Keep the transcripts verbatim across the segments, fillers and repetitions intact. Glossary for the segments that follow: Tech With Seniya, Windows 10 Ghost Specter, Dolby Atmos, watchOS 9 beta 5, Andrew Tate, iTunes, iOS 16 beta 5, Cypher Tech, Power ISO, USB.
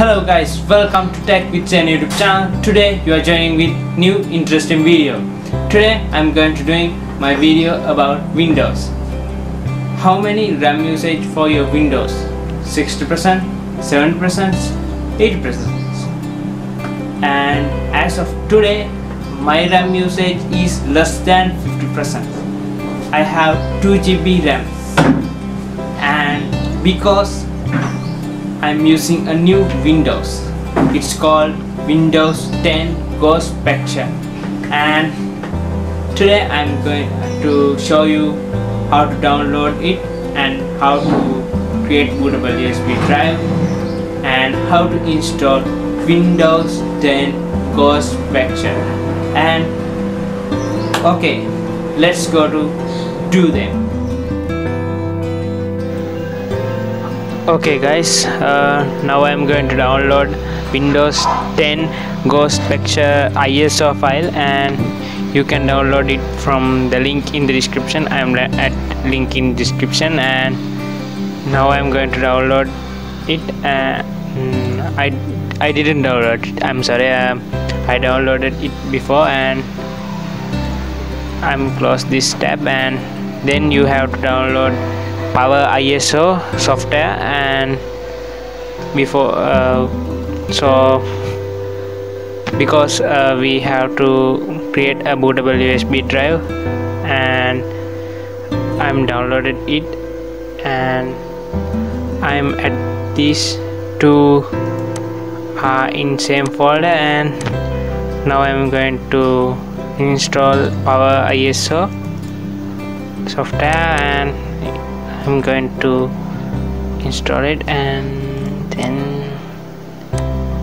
Hello guys, welcome to Tech With Seniya YouTube channel. Today you are joining with new interesting video. Today I am going to doing my video about Windows. How many RAM usage for your Windows? sixty percent, seventy percent, eighty percent. And as of today my RAM usage is less than fifty percent. I have two G B RAM, and because I'm using a new Windows, it's called Windows ten Ghost Specter, and today I'm going to show you how to download it and how to create bootable U S B drive and how to install Windows ten Ghost Specter. And okay, let's go to do them. Okay guys, uh, now I am going to download Windows ten Ghost Specter I S O file, and you can download it from the link in the description. I am at link in description, and now I am going to download it. uh, I, I didn't download it, I'm sorry. uh, I downloaded it before, and I'm close this tab, and then you have to download Power I S O software, and before uh, so because uh, we have to create a bootable U S B drive, and I'm downloaded it, and I'm at these two are uh, in same folder, and now I'm going to install Power I S O software, and I'm going to install it, and then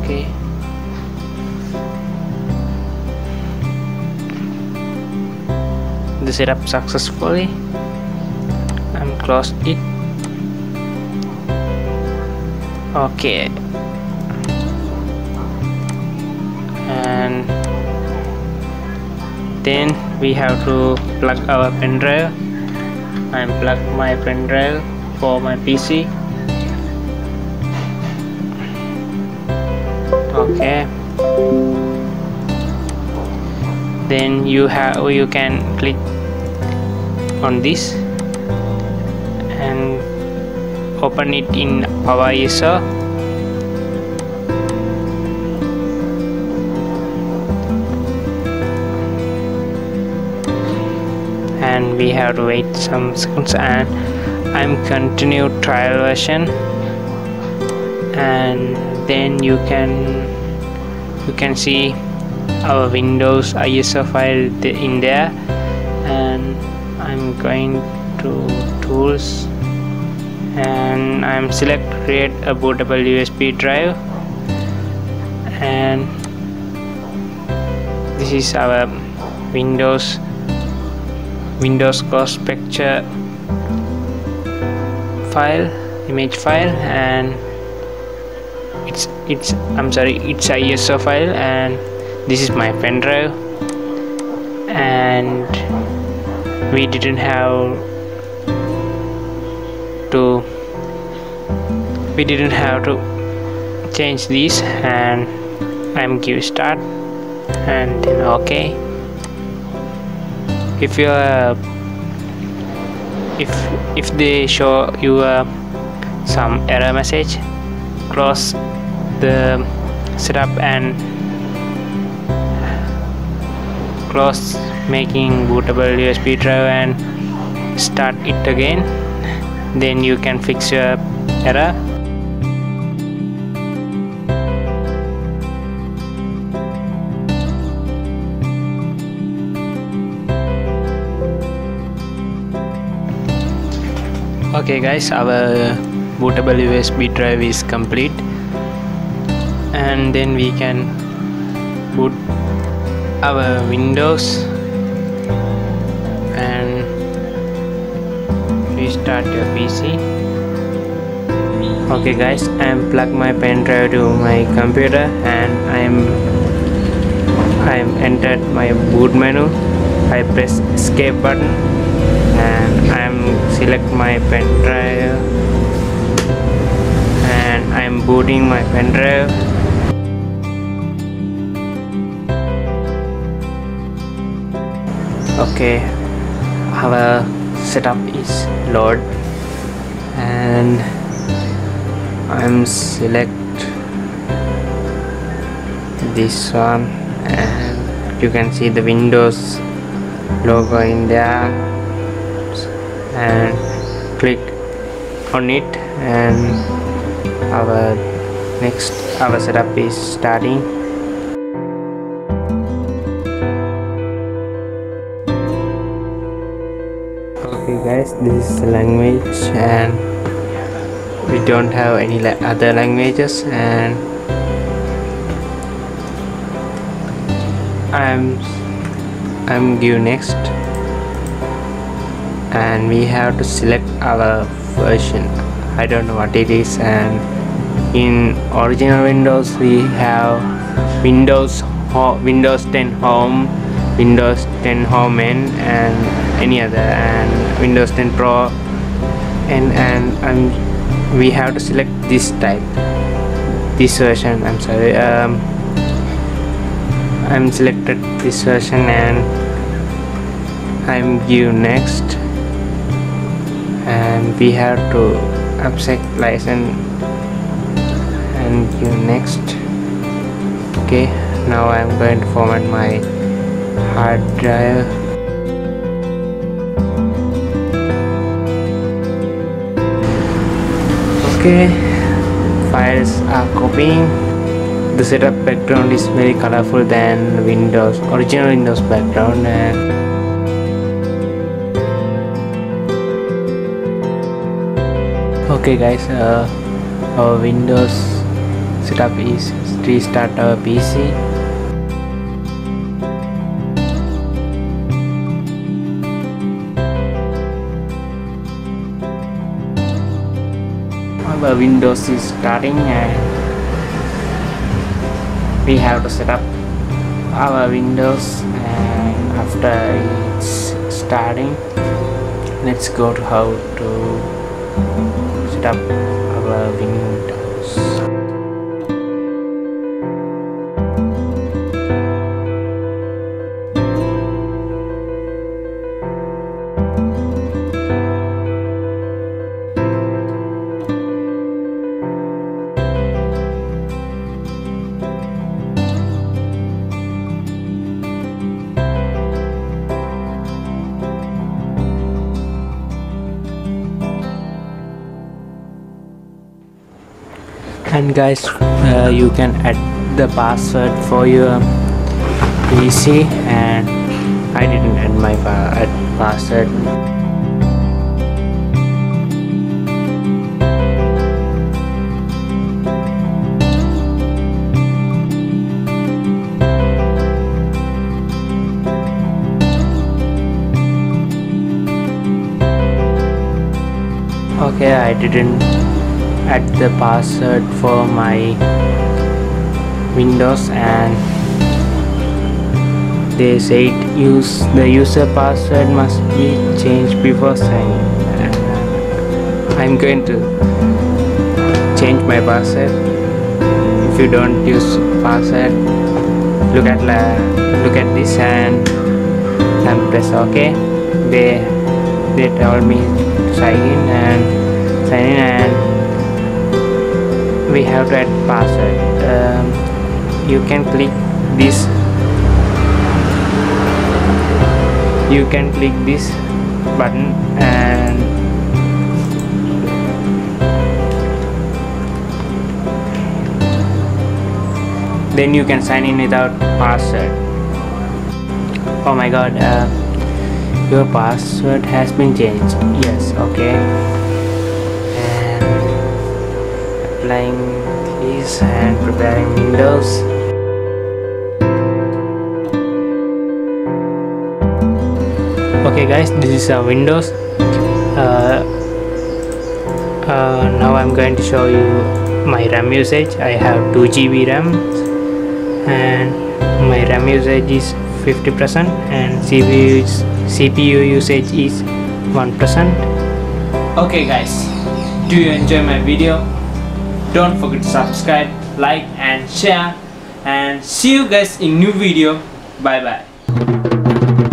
okay. The setup successfully. I'm close it. Okay. And then we have to plug our pen drive. I plug my pen drive for my P C. Okay. Then you have you can click on this and open it in Power I S O. And we have to wait some seconds, and I'm continue trial version, and then you can you can see our Windows I S O file in there, and I'm going to tools, and I'm select create a bootable U S B drive, and this is our Windows Windows Ghost Specter file, image file, and it's it's I'm sorry, it's I S O file, and this is my pen drive, and we didn't have to we didn't have to change this, and I'm give start, and then okay. If you uh, if if they show you uh, some error message, close the setup and close making bootable U S B drive and start it again. Then you can fix your error. Okay guys, our bootable U S B drive is complete, and then we can boot our Windows and restart your P C. Okay guys, I am plug my pen drive to my computer, and I am I am entered my boot menu. I press escape button, and I'm select my pen drive, and I am booting my pen drive. Okay, our setup is load and I'm select this one and you can see the Windows logo in there and click on it and our next our setup is starting. Okay guys, this is the language and we don't have any la other languages and I'm I'm give next and we have to select our version. I don't know what it is, and in original Windows we have Windows Ho Windows ten Home, Windows ten Home N and any other, and Windows ten Pro N, and I'm we have to select this type, this version. I'm sorry, um, I'm selected this version and I'm give next. And we have to accept license and you next. Okay, now I'm going to format my hard drive. Okay, files are copying. The setup background is very colorful than Windows original Windows background. And okay guys, uh, our Windows setup is restart our P C. Our Windows is starting and we have to set up our Windows, and after it's starting, let's go to how to set up our Windows. And guys, uh, you can add the password for your P C, and I didn't add my pa add password. Okay, I didn't add the password for my Windows, and they said use the user password must be changed before signing. I'm going to change my password. If you don't use password, look at la look at this and and press OK. They they told me sign in and sign in and we have to add password. Um, you can click this you can click this button and then you can sign in without password. Oh my god, uh, your password has been changed. Yes, okay, applying keys and preparing Windows. Okay guys, this is our Windows. Uh, uh, now I'm going to show you my RAM usage. I have two G B RAM and my RAM usage is fifty percent and C P U, is, C P U usage is one percent. Okay guys, do you enjoy my video? don't forget to subscribe, like and share, and see you guys in new video. Bye bye.